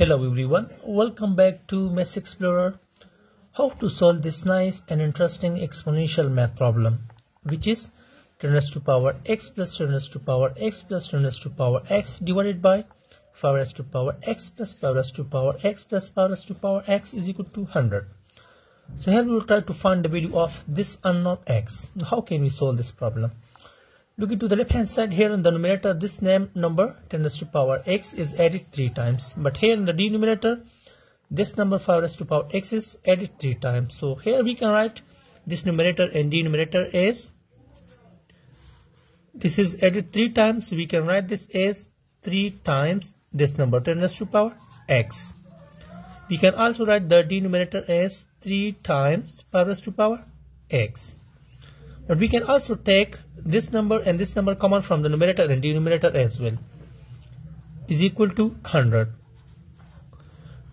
Hello everyone, welcome back to Maths Explorer. How to solve this nice and interesting exponential math problem, which is 10 raised to power x plus 10 raised to power x plus 10 raised to power x divided by power raised to power x plus power raised to power x plus power raised to power x is equal to 100. So here we will try to find the value of this unknown x. How can we solve this problem? Looking to the left hand side, here in the numerator, this number 10 raised to power x is added 3 times. But here in the denominator, this number 5 raised to power x is added 3 times. So here we can write this numerator and denominator as, this is added 3 times. So we can write this as 3 times this number 10 raised to power x. We can also write the denominator as 3 times 5 raised to power x. But we can also take this number and this number common from the numerator and denominator as well, is equal to 100.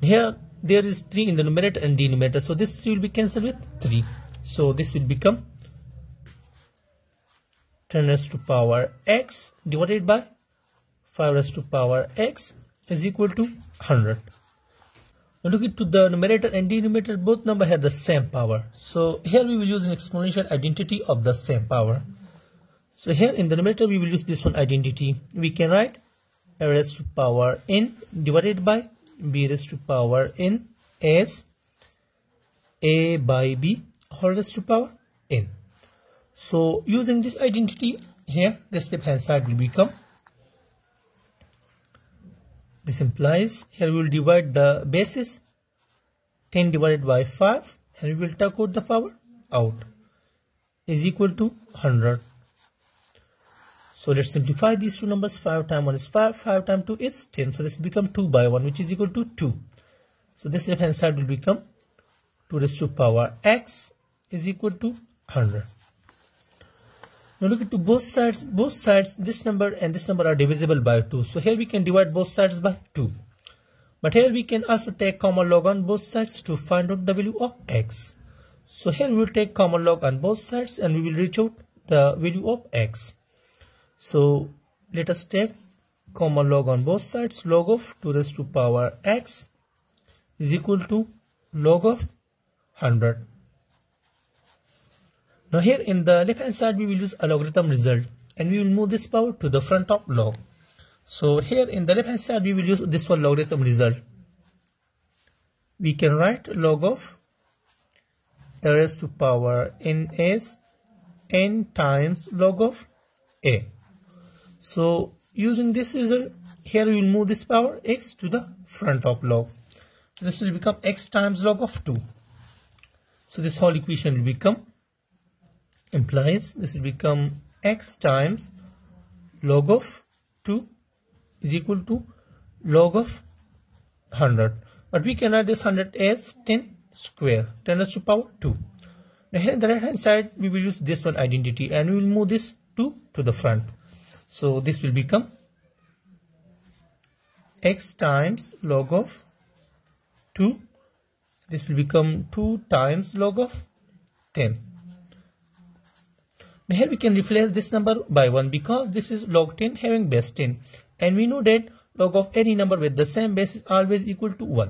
Here there is 3 in the numerator and denominator, so this 3 will be cancelled with 3. So this will become 10 raised to power x divided by 5 raised to power x is equal to 100. Looking to the numerator and denominator, both numbers have the same power. So here we will use an exponential identity of the same power. So here in the numerator we will use this one identity. We can write a raised to power n divided by b raised to power n as a by b whole raised to power n. So using this identity here, this left hand side will become, this implies here we will divide the bases, 10 divided by 5, and we will take out the power out, is equal to 100. So let's simplify these two numbers. 5 times 1 is 5, 5 times 2 is 10. So this will become 2 by 1, which is equal to 2. So this left hand side will become 2 raised to power x is equal to 100. Now look into both sides, this number and this number are divisible by 2. So here we can divide both sides by 2. But here we can also take common log on both sides to find out the value of x. So here we will take common log on both sides and we will reach out the value of x. So let us take common log on both sides. Log of 2 raised to power x is equal to log of 100. Now here in the left hand side we will use a logarithm result and we will move this power to the front of log. So here in the left hand side we will use this one logarithm result. We can write log of a raised to power n as n times log of a. So using this result, here we will move this power x to the front of log. This will become x times log of 2. So this whole equation will become, implies this will become x times log of 2 is equal to log of 100. But we can write this 100 as 10 square, 10 raised to power 2. Now here on the right hand side we will use this one identity and we will move this 2 to the front. So this will become x times log of 2. This will become 2 times log of 10. Now here we can replace this number by 1 because this is log 10 having base 10. And we know that log of any number with the same base is always equal to 1.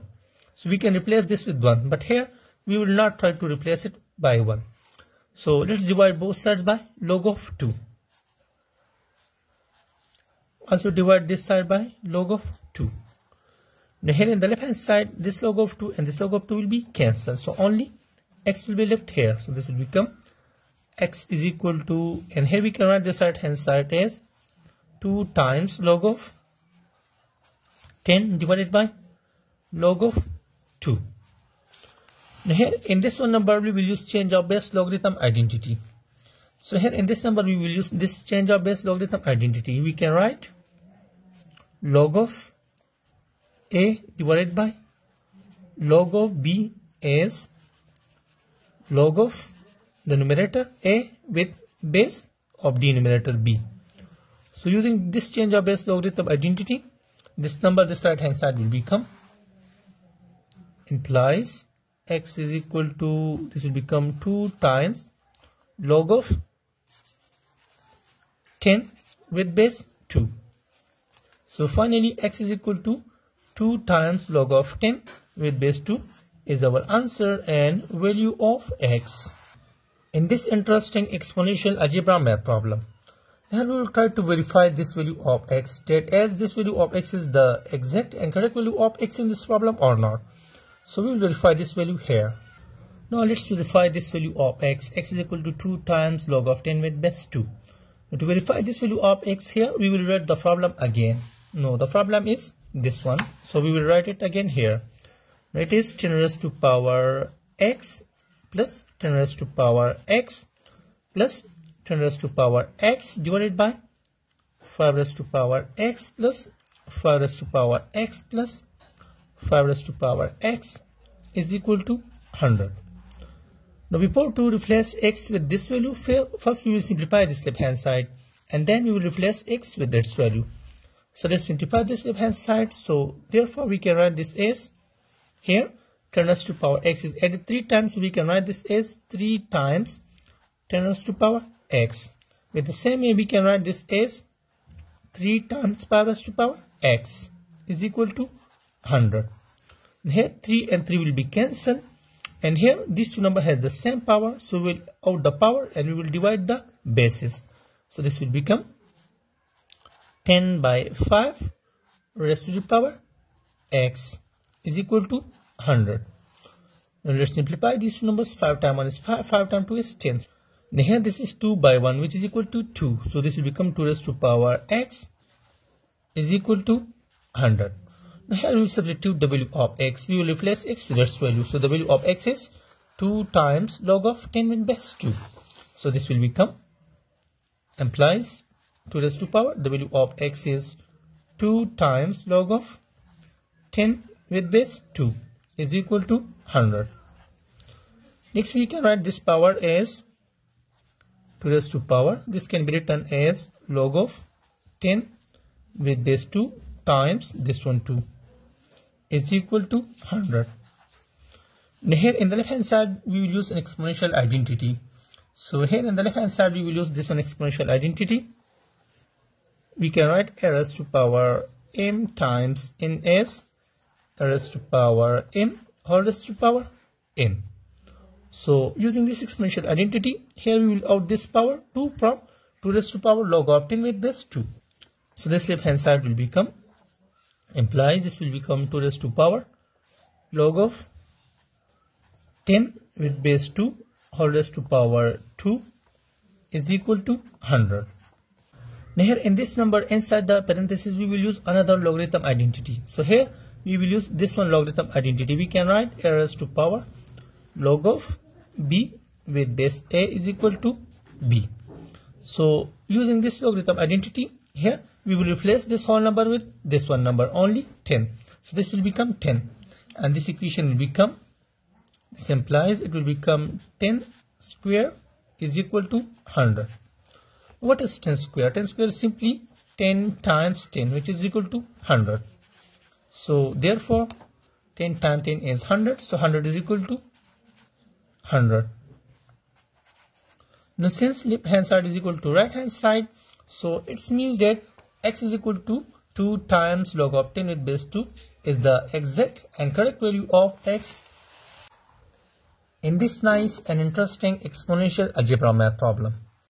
So we can replace this with 1. But here we will not try to replace it by 1. So let's divide both sides by log of 2. Also divide this side by log of 2. Now here in the left hand side, this log of 2 and this log of 2 will be cancelled. So only x will be left here. So this will become x is equal to, and here we can write this right hand side as 2 times log of 10 divided by log of 2. Now here in this one number we will use change of base logarithm identity. So here in this number we will use this change of base logarithm identity. We can write log of a divided by log of b as log of the numerator a with base of denominator b. So using this change of base logarithm identity, this number, this right hand side will become, implies x is equal to, this will become 2 times log of 10 with base 2. So finally x is equal to 2 times log of 10 with base 2 is our answer and value of x. In this interesting exponential algebra math problem, then we will try to verify this value of x, that as this value of x is the exact and correct value of x in this problem or not. So we will verify this value here. Now let's verify this value of x. X is equal to 2 times log of 10 with base 2. Now to verify this value of x here, we will write the problem again. No, the problem is this one. So we will write it again here. It is 10 raised to power x plus 10 raised to power x plus 10 raised to power x divided by 5 raised to power x plus 5 raised to power x plus 5 raised to power x is equal to 100. Now before to replace x with this value, first we will simplify this left hand side and then we will replace x with its value. So let's simplify this left hand side. So therefore we can write this as here 10 raised to power x is added 3 times. We can write this as 3 times 10 raised to power x. With the same way we can write this as 3 times 5 raised to power x is equal to 100. And here 3 and 3 will be cancelled. And here these two numbers have the same power, so we will out the power and we will divide the bases. So this will become 10 by 5 raised to the power x is equal to 100. Now let's simplify these two numbers. 5 times 1 is 5, 5 times 2 is 10. Now here this is 2 by 1 which is equal to 2. So this will become 2 raised to power x is equal to 100. Now here we will substitute the value of x. We will replace x with its value. So the value of x is 2 times log of 10 with base 2. So this will become implies 2 raised to power. The value of x is 2 times log of 10 with base 2 is equal to 100. Next we can write this power as 2 raised to power. This can be written as log of 10 with base 2 times this one 2. Is equal to 100. Now here in the left hand side we will use an exponential identity. So here in the left hand side we will use this one exponential identity. We can write a raised to power m times n as a raised to power m or raised to power n. So using this exponential identity, here we will out this power 2 from 2 raised to power log of 10 with this 2. So this left hand side will become implies this will become 2 raised to power log of 10 with base 2 whole raised to power 2 is equal to 100. Now here in this number inside the parenthesis we will use another logarithm identity. So here we will use this one logarithm identity. We can write a raised to power log of b with base a is equal to b. So using this logarithm identity here we will replace this whole number with this one number only 10. So this will become 10 and this equation will become, this implies it will become 10 square is equal to 100. What is 10 square? 10 square is simply 10 times 10 which is equal to 100. So therefore 10 times 10 is 100. So 100 is equal to 100. Now since left hand side is equal to right hand side, so it means that x is equal to 2 times log of 10 with base 2 is the exact and correct value of x in this nice and interesting exponential algebra math problem.